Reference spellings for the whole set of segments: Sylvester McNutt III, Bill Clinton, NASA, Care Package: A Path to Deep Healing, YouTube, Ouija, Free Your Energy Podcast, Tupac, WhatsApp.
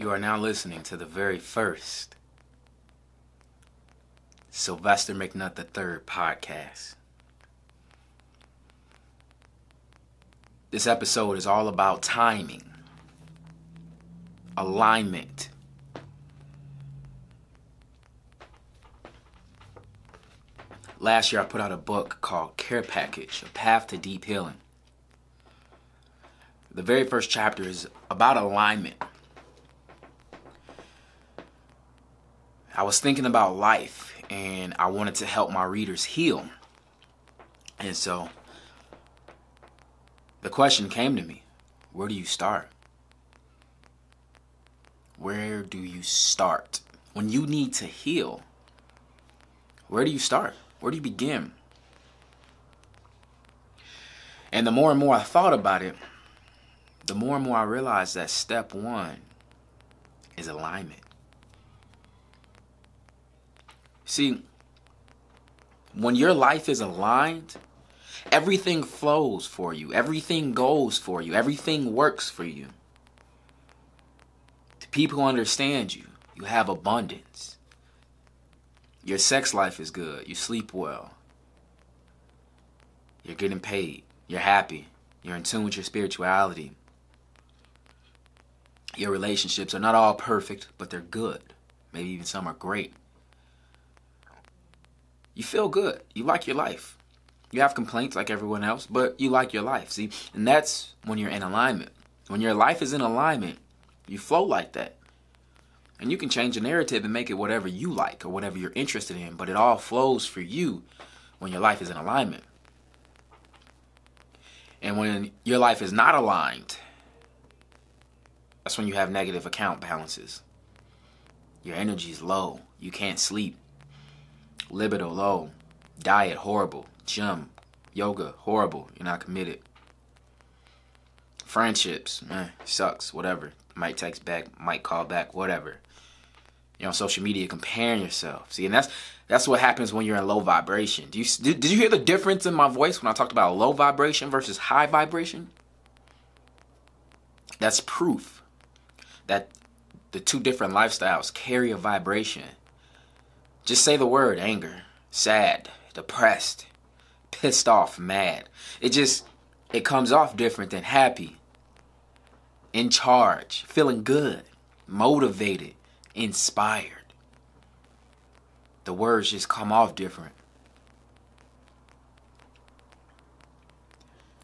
You are now listening to the very first Sylvester McNutt III podcast. This episode is all about timing, alignment, Last year I put out a book called Care Package: A Path to Deep Healing. The very first chapter is about alignment. I was thinking about life and I wanted to help my readers heal. And so the question came to me, where do you start? Where do you start? When you need to heal, where do you start? Where do you begin? And the more and more I thought about it, the more and more I realized that step one is alignment. See, when your life is aligned, everything flows for you. Everything goes for you. Everything works for you. The people who understand you, you have abundance. Your sex life is good. You sleep well. You're getting paid. You're happy. You're in tune with your spirituality. Your relationships are not all perfect, but they're good. Maybe even some are great. You feel good. You like your life. You have complaints like everyone else, but you like your life. See, and that's when you're in alignment. When your life is in alignment, you flow like that. And you can change the narrative and make it whatever you like or whatever you're interested in, but it all flows for you when your life is in alignment. And when your life is not aligned, that's when you have negative account balances. Your energy is low. You can't sleep. Libido low. Diet horrible. Gym, yoga horrible. You're not committed. Friendships, sucks, whatever. Might text back, might call back, whatever. You're on social media comparing yourself. See, and that's what happens when you're in low vibration. Did you hear the difference in my voice when I talked about low vibration versus high vibration? That's proof that the two different lifestyles carry a vibration. Just say the word anger, sad, depressed, pissed off, mad. It comes off different than happy, in charge, feeling good, motivated, inspired. The words just come off different.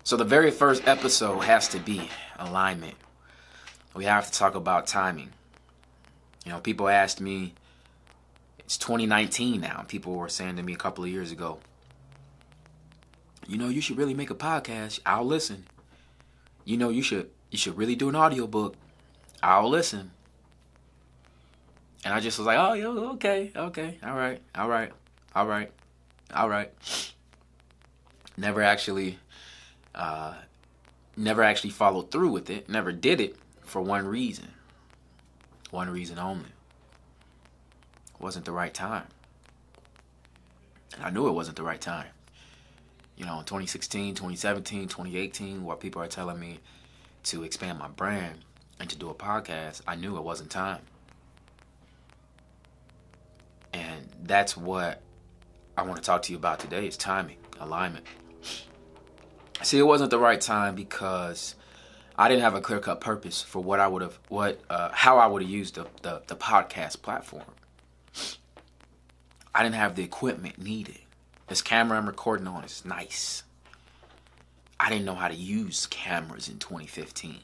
So the very first episode has to be alignment. We have to talk about timing. You know, people asked me, it's 2019 now. People were saying to me a couple of years ago, you know, you should really make a podcast. I'll listen. You know, you should really do an audiobook. I'll listen. And I just was like, oh, yo, okay, all right. Never actually followed through with it. Never did it for one reason. One reason only. It wasn't the right time. And I knew it wasn't the right time. You know, in 2016, 2017, 2018, while people are telling me to expand my brand and to do a podcast, I knew it wasn't time. And that's what I want to talk to you about today is timing, alignment. See, it wasn't the right time because I didn't have a clear-cut purpose for what I would have, how I would have used the podcast platform. I didn't have the equipment needed. This camera I'm recording on is nice. I didn't know how to use cameras in 2015.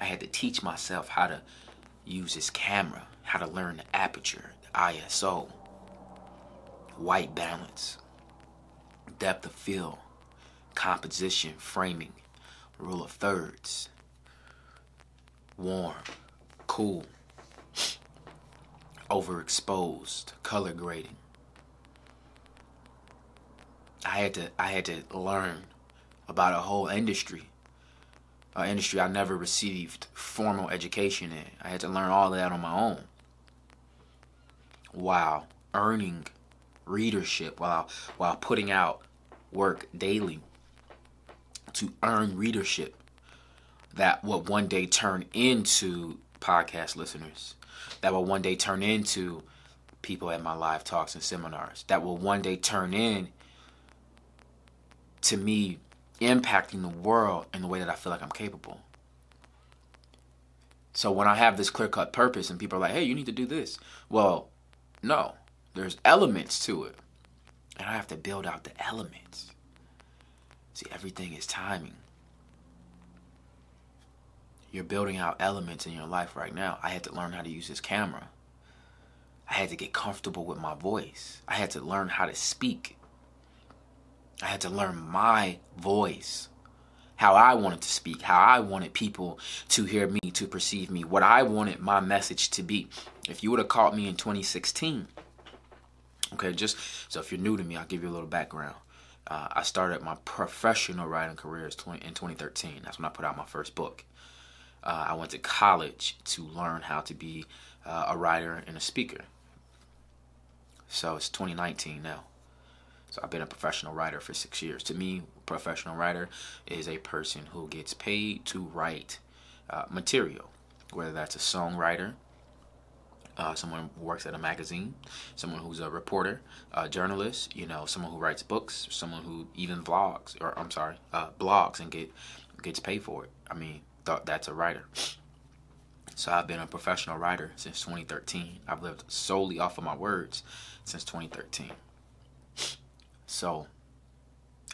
I had to teach myself how to use this camera, how to learn the aperture, the ISO, white balance, depth of field, composition, framing, rule of thirds, warm, cool, overexposed, color grading. I had to learn about a whole industry, an industry I never received formal education in. I had to learn all of that on my own while earning readership, while putting out work daily to earn readership that would one day turn into podcast listeners that will one day turn into people at my live talks and seminars, that will one day turn in to me impacting the world in the way that I feel like I'm capable. So when I have this clear-cut purpose and people are like, hey, you need to do this. Well, no, there's elements to it. And I have to build out the elements. See, everything is timing. You're building out elements in your life right now. I had to learn how to use this camera. I had to get comfortable with my voice. I had to learn how to speak. I had to learn my voice, how I wanted to speak, how I wanted people to hear me, to perceive me, what I wanted my message to be. If you would have caught me in 2016, okay, just so if you're new to me, I'll give you a little background. I started my professional writing career in 2013. That's when I put out my first book. I went to college to learn how to be a writer and a speaker. So it's 2019 now. So I've been a professional writer for 6 years. To me, a professional writer is a person who gets paid to write material, whether that's a songwriter, someone who works at a magazine, someone who's a reporter, a journalist, you know, someone who writes books, someone who even vlogs, or I'm sorry, blogs and gets paid for it. I mean, that's a writer. So I've been a professional writer since 2013. I've lived solely off of my words since 2013. So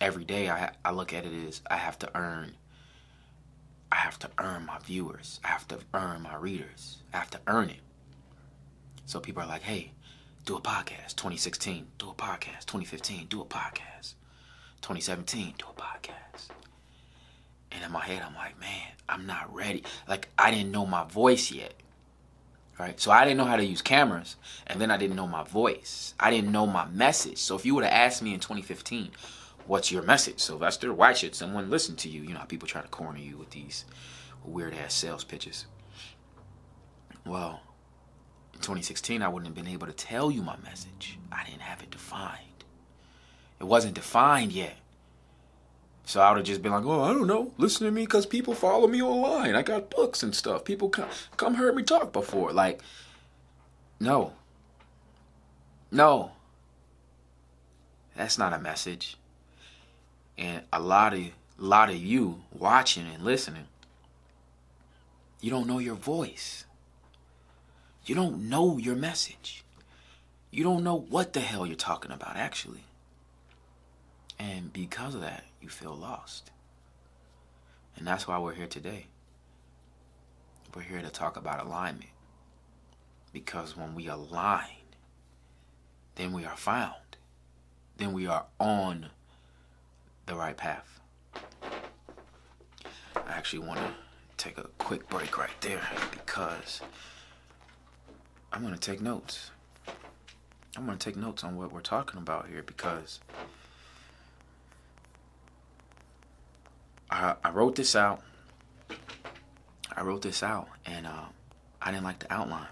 every day I look at it as I have to earn my viewers. I have to earn my readers. I have to earn it. So people are like, hey, do a podcast. 2016, do a podcast. 2015, do a podcast. 2017, do a podcast. And in my head, I'm like, man, I'm not ready. Like, I didn't know my voice yet, right? So I didn't know how to use cameras, and then I didn't know my voice. I didn't know my message. So if you would have asked me in 2015, what's your message, Sylvester? Why should someone listen to you? You know how people try to corner you with these weird-ass sales pitches. Well, in 2016, I wouldn't have been able to tell you my message. I didn't have it defined. It wasn't defined yet. So I would have just been like, oh, I don't know. Listen to me because people follow me online. I got books and stuff. People come heard me talk before. Like, no. No. That's not a message. And a lot of you watching and listening, you don't know your voice. You don't know your message. You don't know what the hell you're talking about, actually. And because of that, you feel lost. And that's why we're here today. We're here to talk about alignment. Because when we align, then we are found. Then we are on the right path. I actually want to take a quick break right there because I'm going to take notes. I'm going to take notes on what we're talking about here because I wrote this out. And I didn't like the outline.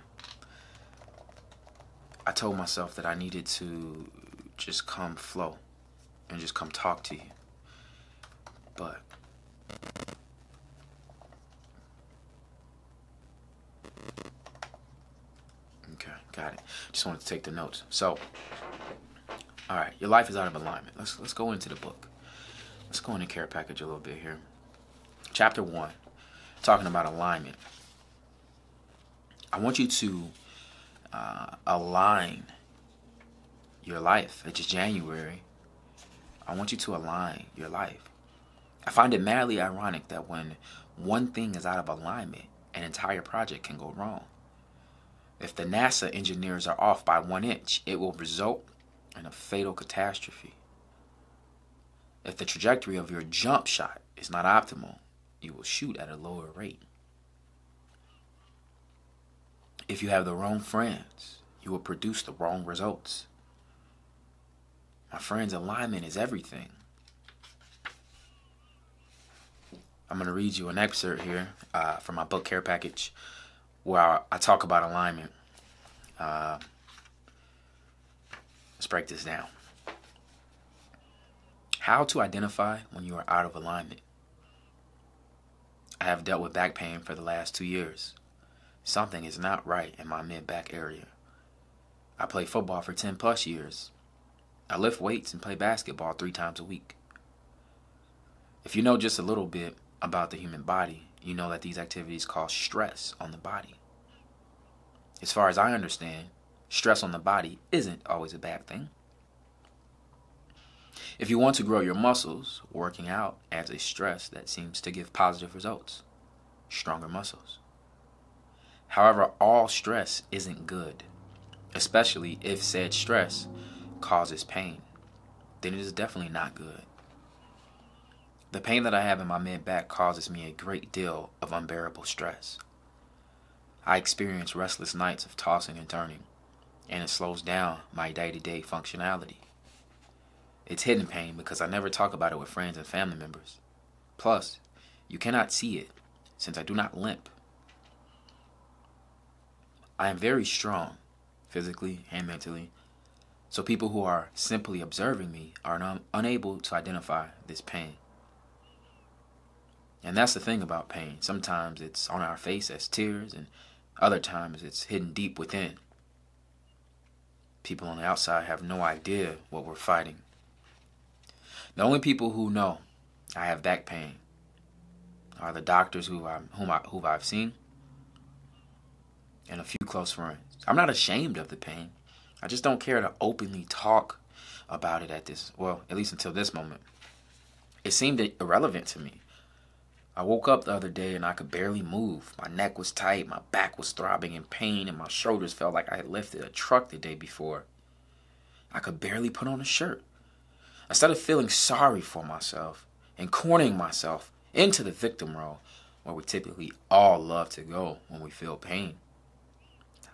I told myself that I needed to just come flow and just come talk to you. But okay, got it. Just wanted to take the notes. So, all right, your life is out of alignment. Let's go into the book. Let's go into Care Package a little bit here. Chapter 1, talking about alignment. I want you to align your life. It's January. I want you to align your life. I find it madly ironic that when one thing is out of alignment, an entire project can go wrong. If the NASA engineers are off by 1 inch, it will result in a fatal catastrophe. If the trajectory of your jump shot is not optimal, you will shoot at a lower rate. If you have the wrong friends, you will produce the wrong results. My friends, alignment is everything. I'm going to read you an excerpt here from my book, Care Package, where I talk about alignment. Let's break this down. How to identify when you are out of alignment. I have dealt with back pain for the last 2 years. Something is not right in my mid-back area. I played football for 10 plus years. I lift weights and play basketball 3 times a week. If you know just a little bit about the human body, you know that these activities cause stress on the body. As far as I understand, stress on the body isn't always a bad thing. If you want to grow your muscles, working out adds a stress that seems to give positive results, stronger muscles. However, all stress isn't good, especially if said stress causes pain. Then it is definitely not good. The pain that I have in my mid-back causes me a great deal of unbearable stress. I experience restless nights of tossing and turning, and it slows down my day-to-day functionality. It's hidden pain because I never talk about it with friends and family members. Plus, you cannot see it since I do not limp. I am very strong, physically and mentally, so people who are simply observing me are unable to identify this pain. And that's the thing about pain. Sometimes it's on our face as tears, and other times it's hidden deep within. People on the outside have no idea what we're fighting. The only people who know I have back pain are the doctors who I've seen and a few close friends. I'm not ashamed of the pain. I just don't care to openly talk about it at least until this moment. It seemed irrelevant to me. I woke up the other day and I could barely move. My neck was tight, my back was throbbing in pain, and my shoulders felt like I had lifted a truck the day before. I could barely put on a shirt. I started feeling sorry for myself and cornering myself into the victim role, where we typically all love to go when we feel pain.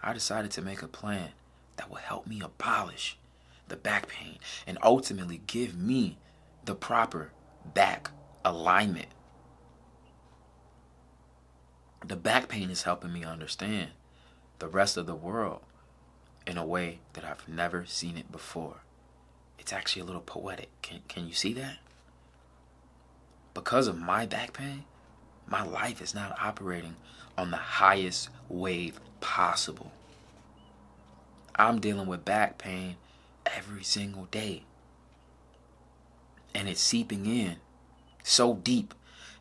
I decided to make a plan that will help me abolish the back pain and ultimately give me the proper back alignment. The back pain is helping me understand the rest of the world in a way that I've never seen it before. It's actually a little poetic. Can you see that? Because of my back pain, my life is not operating on the highest wave possible. I'm dealing with back pain every single day. And it's seeping in so deep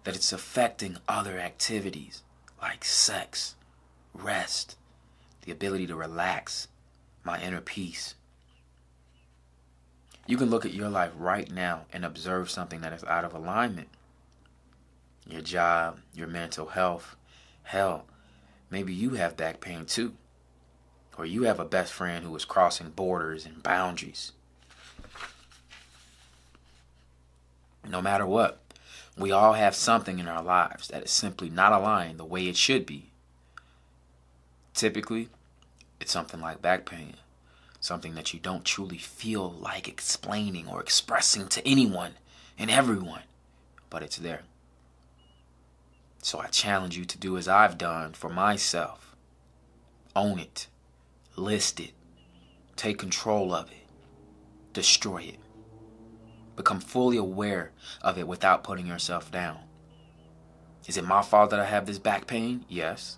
that it's affecting other activities. Like sex, rest, the ability to relax, my inner peace. You can look at your life right now and observe something that is out of alignment. Your job, your mental health. Hell, maybe you have back pain too. Or you have a best friend who is crossing borders and boundaries. No matter what, we all have something in our lives that is simply not aligned the way it should be. Typically, it's something like back pain, something that you don't truly feel like explaining or expressing to anyone and everyone, but it's there. So I challenge you to do as I've done for myself. Own it, list it, take control of it, destroy it. Become fully aware of it without putting yourself down. Is it my fault that I have this back pain? Yes.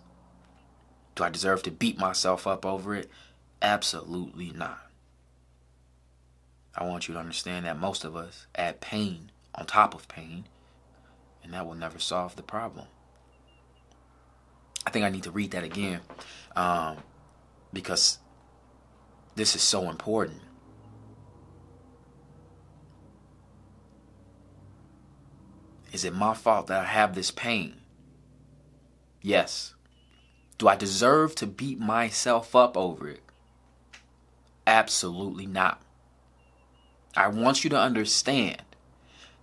Do I deserve to beat myself up over it? Absolutely not. I want you to understand that most of us add pain on top of pain, and that will never solve the problem. I think I need to read that again because this is so important. Is it my fault that I have this pain? Yes. Do I deserve to beat myself up over it? Absolutely not. I want you to understand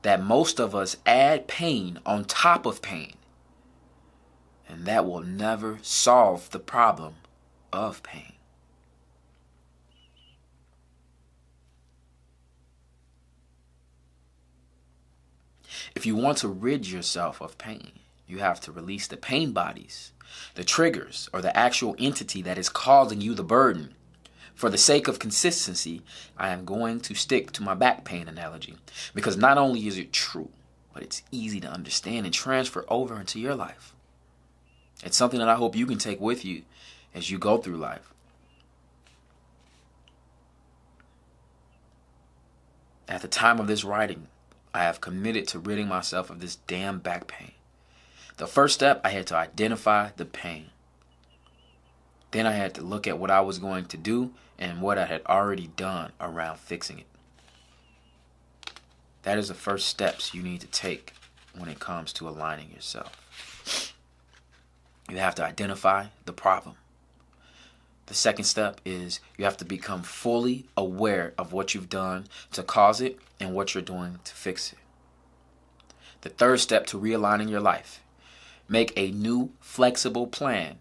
that most of us add pain on top of pain, and that will never solve the problem of pain. If you want to rid yourself of pain, you have to release the pain bodies, the triggers, or the actual entity that is causing you the burden. For the sake of consistency, I am going to stick to my back pain analogy because not only is it true, but it's easy to understand and transfer over into your life. It's something that I hope you can take with you as you go through life. At the time of this writing, I have committed to ridding myself of this damn back pain. The first step, I had to identify the pain. Then I had to look at what I was going to do and what I had already done around fixing it. That is the first steps you need to take when it comes to aligning yourself. You have to identify the problem. The second step is you have to become fully aware of what you've done to cause it and what you're doing to fix it. The third step to realigning your life, make a new flexible plan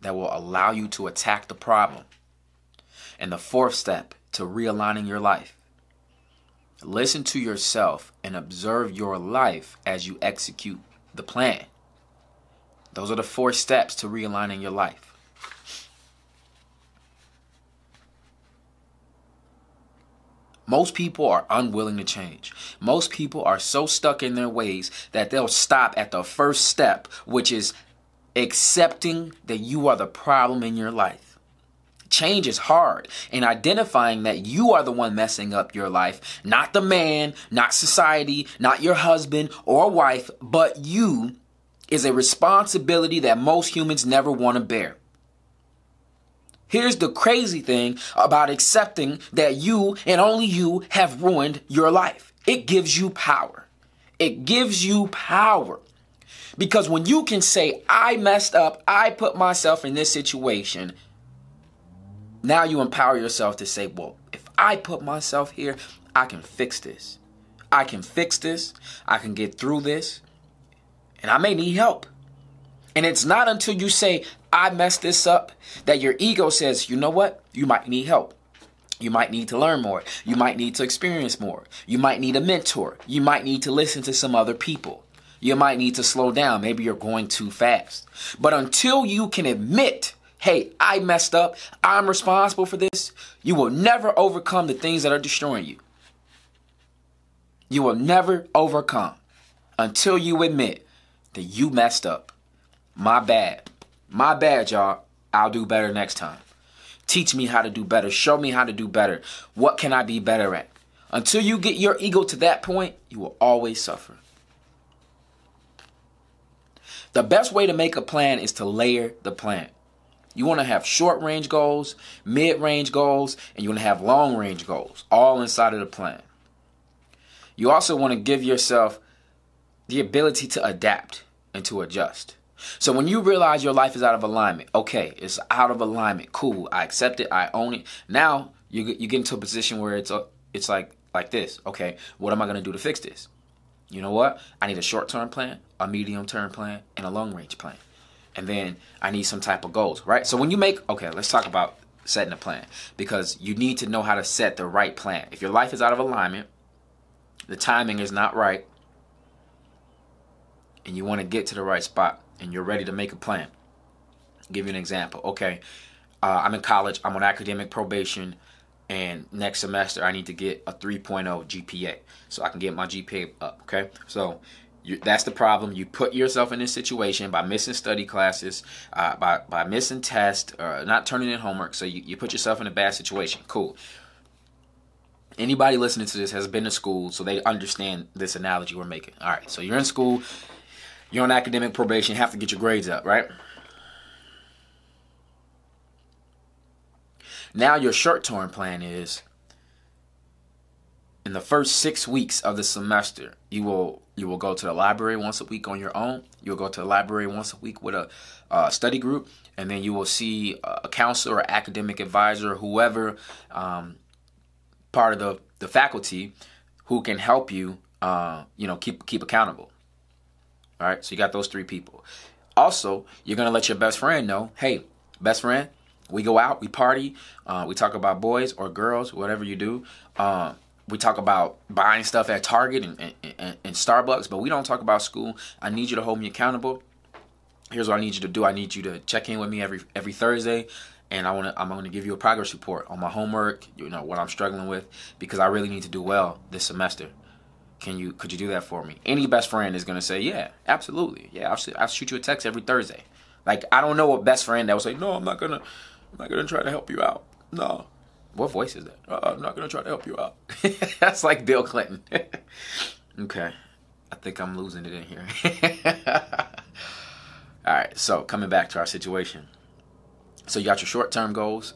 that will allow you to attack the problem. And the fourth step to realigning your life, listen to yourself and observe your life as you execute the plan. Those are the four steps to realigning your life. Most people are unwilling to change. Most people are so stuck in their ways that they'll stop at the first step, which is accepting that you are the problem in your life. Change is hard, and identifying that you are the one messing up your life, not the man, not society, not your husband or wife, but you, is a responsibility that most humans never want to bear. Here's the crazy thing about accepting that you and only you have ruined your life. It gives you power. It gives you power. Because when you can say, I messed up, I put myself in this situation, now you empower yourself to say, well, if I put myself here, I can fix this. I can fix this. I can get through this. And I may need help. And it's not until you say, I messed this up, that your ego says, you know what? You might need help. You might need to learn more. You might need to experience more. You might need a mentor. You might need to listen to some other people. You might need to slow down. Maybe you're going too fast. But until you can admit, hey, I messed up, I'm responsible for this, you will never overcome the things that are destroying you. You will never overcome until you admit that you messed up. My bad. My bad, y'all. I'll do better next time. Teach me how to do better. Show me how to do better. What can I be better at? Until you get your ego to that point, you will always suffer. The best way to make a plan is to layer the plan. You want to have short-range goals, mid-range goals, and you want to have long-range goals, all inside of the plan. You also want to give yourself the ability to adapt and to adjust. So when you realize your life is out of alignment, okay, it's out of alignment. Cool, I accept it. I own it. Now you get into a position where it's like this. Okay, what am I going to do to fix this? You know what? I need a short-term plan, a medium-term plan, and a long-range plan. And then I need some type of goals, right? So when you make, okay, let's talk about setting a plan, because you need to know how to set the right plan. If your life is out of alignment, the timing is not right, and you want to get to the right spot, and you're ready to make a plan. I'll give you an example. Okay, I'm in college. I'm on academic probation. And next semester, I need to get a 3.0 GPA so I can get my GPA up. Okay, so that's the problem. You put yourself in this situation by missing study classes, by missing tests, or not turning in homework. So you put yourself in a bad situation. Cool. Anybody listening to this has been to school, so they understand this analogy we're making. All right, so you're in school. You're on academic probation, you have to get your grades up, right? Now your short-term plan is, in the first 6 weeks of the semester, you will go to the library once a week on your own. You'll go to the library once a week with a study group, and then you will see a counselor or academic advisor, whoever part of the faculty who can help you, keep accountable. All right, so you got those three people. Also, you're going to let your best friend know, hey, best friend, we go out, we party, we talk about boys or girls, whatever you do. We talk about buying stuff at Target and Starbucks, but we don't talk about school. I need you to hold me accountable. Here's what I need you to do. I need you to check in with me every Thursday, and I'm going to give you a progress report on my homework, what I'm struggling with, because I really need to do well this semester. Could you do that for me? Any best friend is going to say, yeah, absolutely. Yeah, I'll shoot you a text every Thursday. Like, I don't know a best friend that will say, no, I'm not going to try to help you out. No. What voice is that? I'm not going to try to help you out. That's like Bill Clinton. Okay. I think I'm losing it in here. All right. So coming back to our situation. So you got your short-term goals.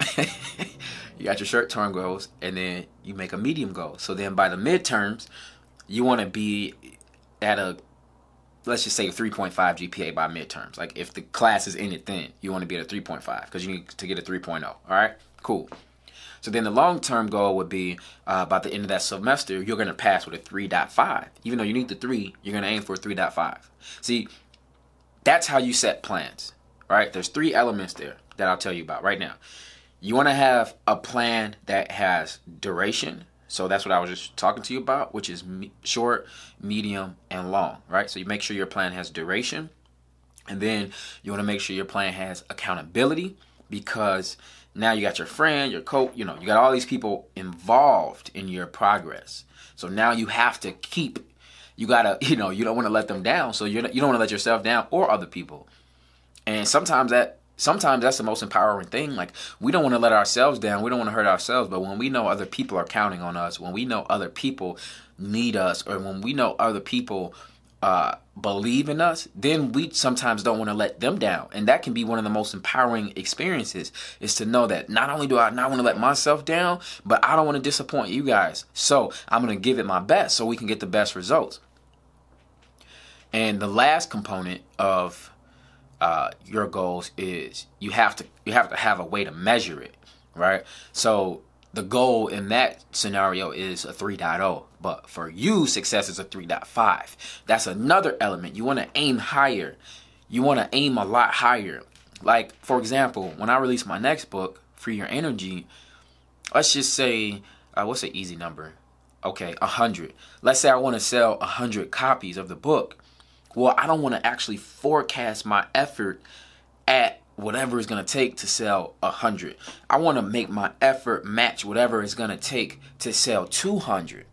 You got your short-term goals, and then you make a medium goal. So then by the midterms, you want to be at a, let's just say, a 3.5 GPA by midterms. Like, if the class is in it thin, you want to be at a 3.5 because you need to get a 3.0. All right? Cool. So then the long-term goal would be by the end of that semester, you're going to pass with a 3.5. Even though you need the 3, you're going to aim for a 3.5. See, that's how you set plans, right? There's 3 elements there that I'll tell you about right now. You want to have a plan that has duration. So that's what I was just talking to you about, which is short, medium, and long, right? So you make sure your plan has duration. And then you want to make sure your plan has accountability, because now you got your friend, your coach, you know, you got all these people involved in your progress. So now you have to keep, you got to, you know, you don't want to let them down. So you don't want to let yourself down or other people. And sometimes that's the most empowering thing. Like, we don't want to let ourselves down. We don't want to hurt ourselves. But when we know other people are counting on us, when we know other people need us, or when we know other people believe in us, then we sometimes don't want to let them down. And that can be one of the most empowering experiences, is to know that not only do I not want to let myself down, but I don't want to disappoint you guys. So I'm going to give it my best so we can get the best results. And the last component of your goals is you have to have a way to measure it, right? So the goal in that scenario is a 3.0, but for you, success is a 3.5. That's another element. You want to aim higher. You want to aim a lot higher. Like, for example, when I release my next book, Free Your Energy, let's just say, what's an easy number? Okay, 100. Let's say I want to sell 100 copies of the book. Well, I don't want to actually forecast my effort at whatever it's going to take to sell 100. I want to make my effort match whatever it's going to take to sell 200.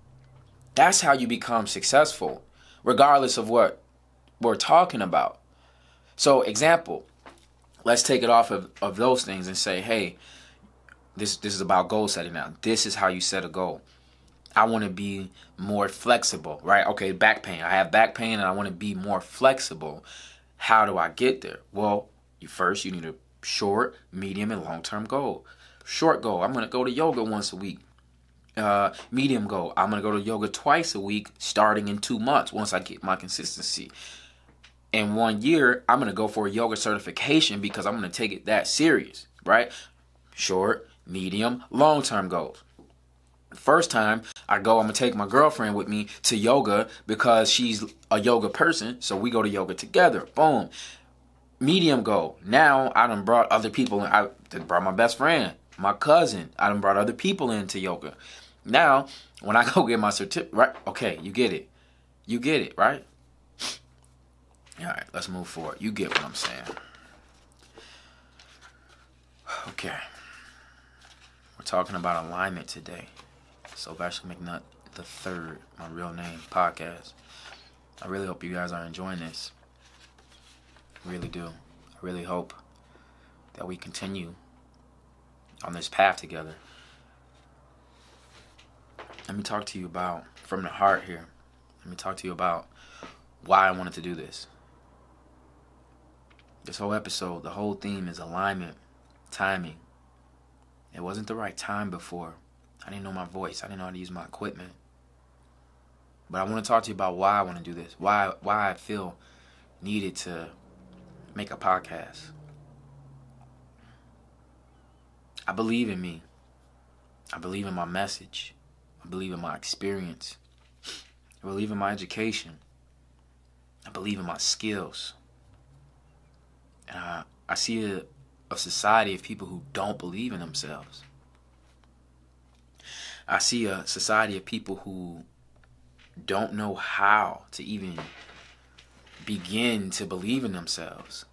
That's how you become successful, regardless of what we're talking about. So, example, let's take it off of those things and say, hey, this is about goal setting now. This is how you set a goal. I want to be more flexible, right? Okay, back pain. I have back pain and I want to be more flexible. How do I get there? Well, first, you need a short, medium, and long-term goal. Short goal, I'm going to go to yoga once a week. Medium goal, I'm going to go to yoga twice a week starting in 2 months once I get my consistency. In 1 year, I'm going to go for a yoga certification because I'm going to take it that serious, right? Short, medium, long-term goals. First time I go, I'm going to take my girlfriend with me to yoga because she's a yoga person. So we go to yoga together. Boom. Medium goal. Now I done brought other people in. I brought my best friend, my cousin. I done brought other people into yoga. Now when I go get my certificate, right? Okay, you get it. You get it, right? All right, let's move forward. You get what I'm saying. Okay. We're talking about alignment today. Sylvester McNutt III, my real name, podcast. I really hope you guys are enjoying this. I really do. I really hope that we continue on this path together. Let me talk to you about, from the heart here, let me talk to you about why I wanted to do this. This whole episode, the whole theme is alignment, timing. It wasn't the right time before. I didn't know my voice. I didn't know how to use my equipment. But I want to talk to you about why I want to do this. Why I feel needed to make a podcast. I believe in me. I believe in my message. I believe in my experience. I believe in my education. I believe in my skills. And I see a society of people who don't believe in themselves. I see a society of people who don't know how to even begin to believe in themselves.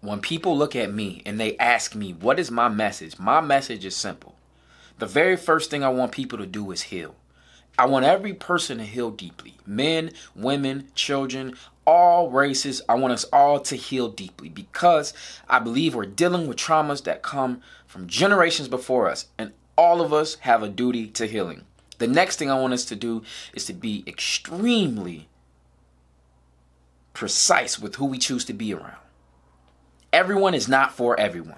When people look at me and they ask me, what is my message? My message is simple. The very first thing I want people to do is heal. I want every person to heal deeply. Men, women, children, all races. I want us all to heal deeply because I believe we're dealing with traumas that come from generations before us, and all of us have a duty to healing. The next thing I want us to do is to be extremely precise with who we choose to be around. Everyone is not for everyone.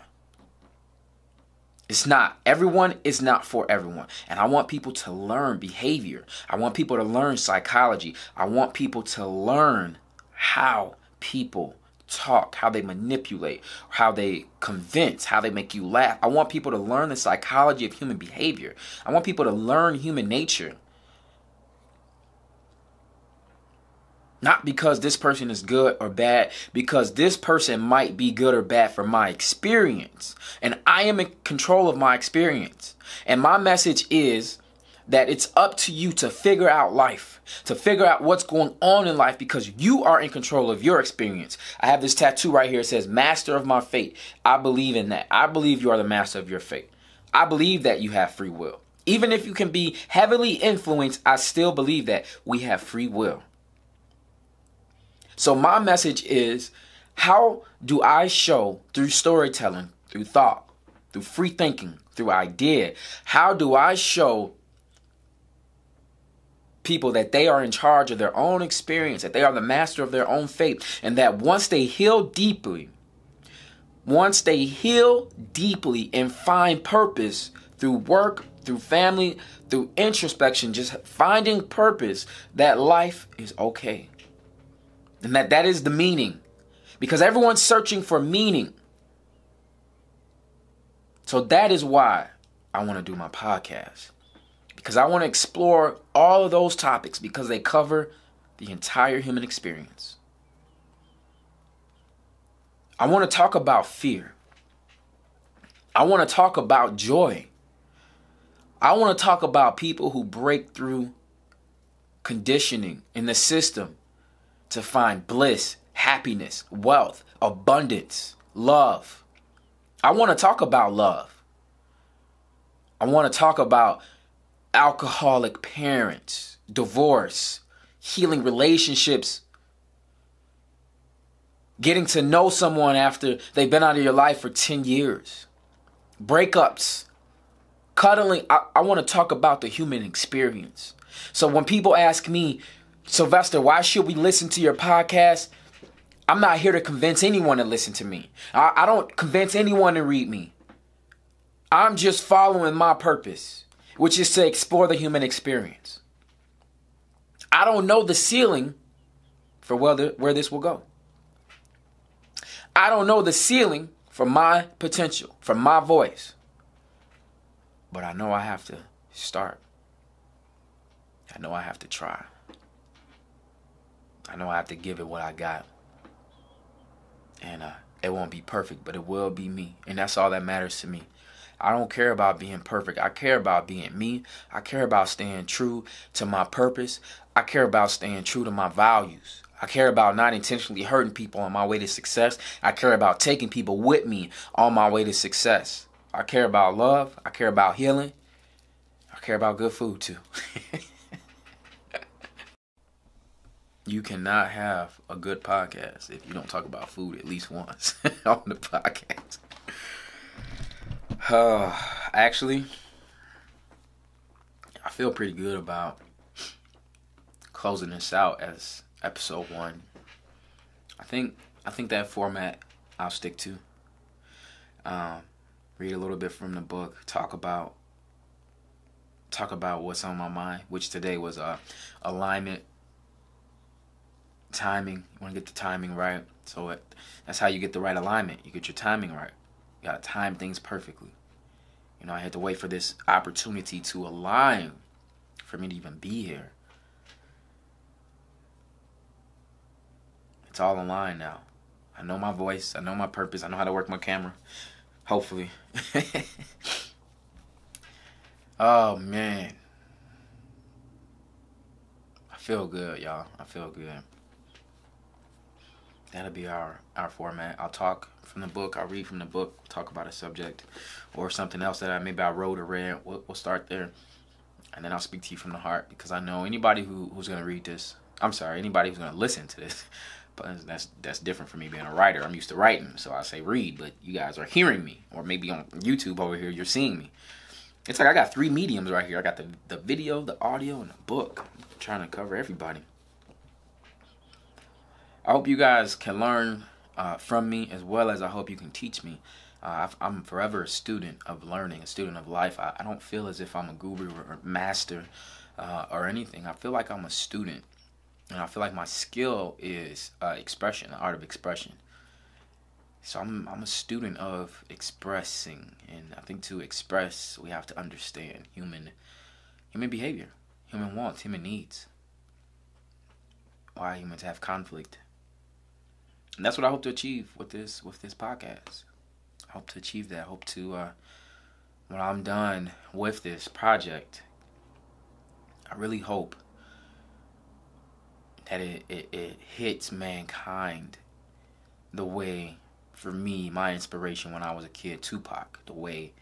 It's not. Everyone is not for everyone. And I want people to learn behavior. I want people to learn psychology. I want people to learn how people talk, how they manipulate, how they convince, how they make you laugh. I want people to learn the psychology of human behavior. I want people to learn human nature. Not because this person is good or bad, because this person might be good or bad for my experience. And I am in control of my experience. And my message is that it's up to you to figure out life, to figure out what's going on in life, because you are in control of your experience. I have this tattoo right here. It says, "Master of my fate." I believe in that. I believe you are the master of your fate. I believe that you have free will. Even if you can be heavily influenced, I still believe that we have free will. So my message is, how do I show through storytelling, through thought, through free thinking, through idea, how do I show people that they are in charge of their own experience, that they are the master of their own fate, and that once they heal deeply and find purpose through work, through family, through introspection, just finding purpose, that life is okay. And that is the meaning, because everyone's searching for meaning. So that is why I want to do my podcast, because I want to explore all of those topics, because they cover the entire human experience. I want to talk about fear. I want to talk about joy. I want to talk about people who break through conditioning in the system to find bliss, happiness, wealth, abundance, love. I want to talk about love. I want to talk about alcoholic parents, divorce, healing relationships, getting to know someone after they've been out of your life for 10 years, breakups, cuddling. I want to talk about the human experience. So when people ask me, "Sylvester, why should we listen to your podcast?" I'm not here to convince anyone to listen to me. I don't convince anyone to read me. I'm just following my purpose, which is to explore the human experience. I don't know the ceiling for where this will go. I don't know the ceiling for my potential, for my voice. But I know I have to start. I know I have to try. I know I have to give it what I got. And it won't be perfect, but it will be me. And that's all that matters to me. I don't care about being perfect. I care about being me. I care about staying true to my purpose. I care about staying true to my values. I care about not intentionally hurting people on my way to success. I care about taking people with me on my way to success. I care about love. I care about healing. I care about good food too. You cannot have a good podcast if you don't talk about food at least once on the podcast. Actually, I feel pretty good about closing this out as episode 1. I think that format I'll stick to. Read a little bit from the book, talk about what's on my mind, which today was alignment. Timing. You want to get the timing right. So that's how you get the right alignment. You get your timing right. You got to time things perfectly. You know, I had to wait for this opportunity to align for me to even be here. It's all aligned now. I know my voice. I know my purpose. I know how to work my camera. Hopefully. Oh, man. I feel good, y'all. I feel good. that'll be our format. I'll talk from the book. I'll read from the book. We'll talk about a subject or something else that I wrote or read. We'll start there, and then I'll speak to you from the heart, because I know anybody who's going to read this, anybody who's going to listen to this, but that's different for me being a writer. I'm used to writing, so I say read, but you guys are hearing me, or maybe on YouTube over here, you're seeing me. It's like I got three mediums right here. I got the video, the audio, and the book. I'm trying to cover everybody. I hope you guys can learn from me, as well as I hope you can teach me. I'm forever a student of learning, a student of life. I don't feel as if I'm a guru or master or anything. I feel like I'm a student, and I feel like my skill is expression, the art of expression. So I'm a student of expressing, and I think to express, we have to understand human behavior, human wants, human needs, why humans have conflict. And that's what I hope to achieve with this podcast. I hope to achieve that. I hope to, when I'm done with this project, I really hope that it hits mankind the way, for me, my inspiration when I was a kid, Tupac, the way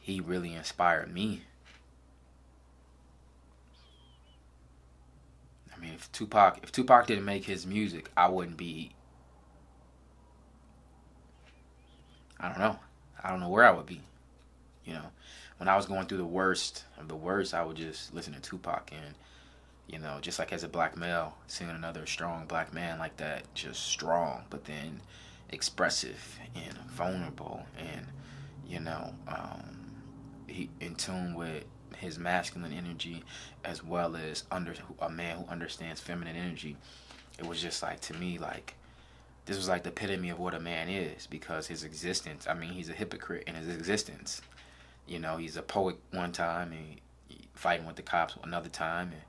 he really inspired me. I mean, if Tupac didn't make his music, I wouldn't be, I don't know where I would be. You know, when I was going through the worst of the worst, I would just listen to Tupac, and you know, just like as a black male, seeing another strong black man like that, just strong, but then expressive and vulnerable, and you know, he in tune with his masculine energy, as well as a man who understands feminine energy. It was just like, to me, like this was like the epitome of what a man is, because his existence, I mean, he's a hypocrite in his existence. You know, he's a poet one time and fighting with the cops another time, and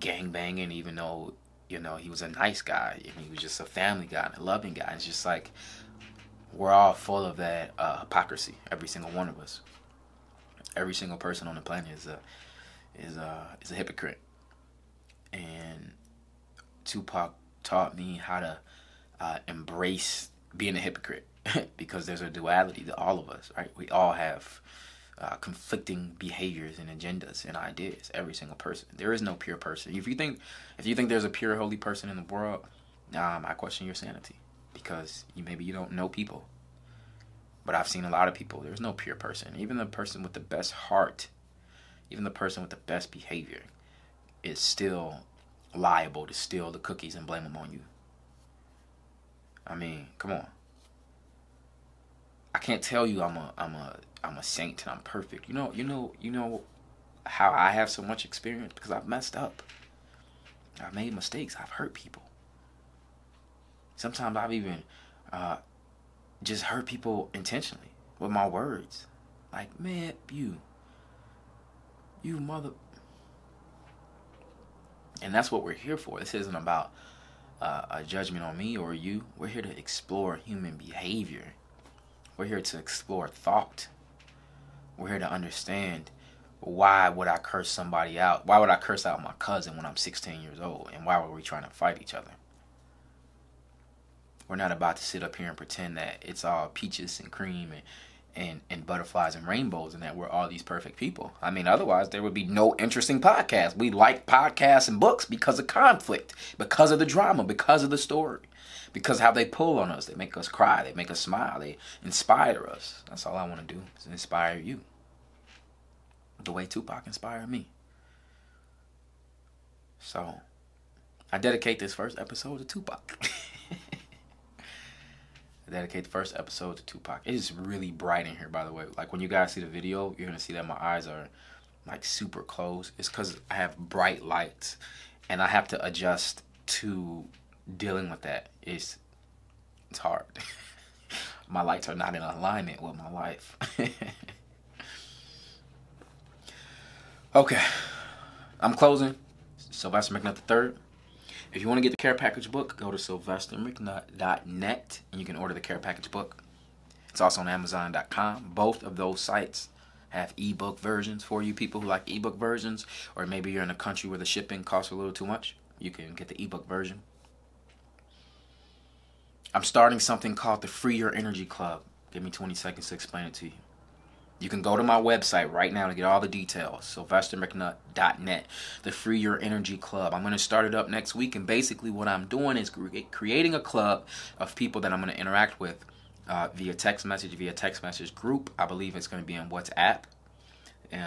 gang banging, even though, you know, he was a nice guy, and he was just a family guy and a loving guy. It's just like, we're all full of that hypocrisy, every single one of us. Every single person on the planet is a hypocrite. And Tupac taught me how to embrace being a hypocrite, because there's a duality to all of us, right? We all have conflicting behaviors and agendas and ideas. Every single person. There is no pure person. If you think there's a pure holy person in the world, I question your sanity, because maybe you don't know people. But I've seen a lot of people. There's no pure person. Even the person with the best heart, even the person with the best behavior, is still liable to steal the cookies and blame them on you. I mean, come on. I can't tell you I'm a saint and I'm perfect. You know how I have so much experience, because I've messed up. I've made mistakes. I've hurt people. Sometimes I've even just hurt people intentionally with my words. Like, man, you mother. And that's what we're here for. This isn't about a judgment on me or you. We're here to explore human behavior. We're here to explore thought. We're here to understand, why would I curse somebody out? Why would I curse out my cousin when I'm 16 years old? And why were we trying to fight each other? We're not about to sit up here and pretend that it's all peaches and cream and butterflies and rainbows, and that we're all these perfect people. I mean, otherwise there would be no interesting podcasts. We like podcasts and books because of conflict, because of the drama, because of the story, because how they pull on us. They make us cry. They make us smile. They inspire us. That's all I want to do, is inspire you the way Tupac inspired me. So I dedicate this first episode to Tupac. Dedicate the first episode to Tupac. It is really bright in here, by the way. Like, when you guys see the video, you're gonna see that my eyes are like super closed. It's because I have bright lights, and I have to adjust to dealing with that. It's hard. My lights are not in alignment with my life. Okay, I'm closing. Sylvester McNutt III. If you want to get the Care Package book, go to sylvestermcnutt.net, and you can order the Care Package book. It's also on Amazon.com. Both of those sites have ebook versions for you people who like ebook versions, or maybe you're in a country where the shipping costs a little too much. You can get the ebook version. I'm starting something called the Free Your Energy Club. Give me 20 seconds to explain it to you. You can go to my website right now to get all the details, sylvestermcnutt.net, the Free Your Energy Club. I'm going to start it up next week, and basically what I'm doing is creating a club of people that I'm going to interact with via text message group. I believe it's going to be in WhatsApp.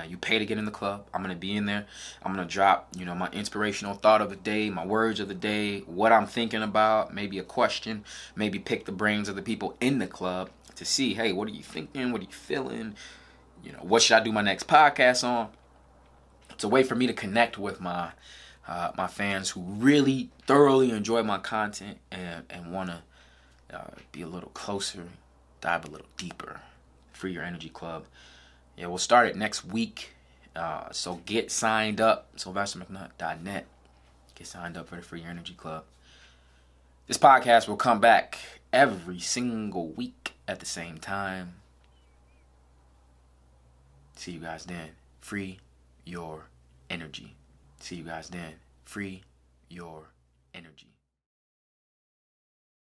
You pay to get in the club. I'm going to be in there. I'm going to drop, you know, my inspirational thought of the day, my words of the day, what I'm thinking about, maybe a question, maybe pick the brains of the people in the club to see, hey, what are you thinking? What are you feeling? You know, what should I do my next podcast on? It's a way for me to connect with my my fans who really thoroughly enjoy my content and want to be a little closer, dive a little deeper. Free Your Energy Club. Yeah, we'll start it next week. So get signed up. SylvesterMcNutt.net. Get signed up for the Free Your Energy Club. This podcast will come back every single week at the same time. See you guys then. Free your energy. See you guys then. Free your energy.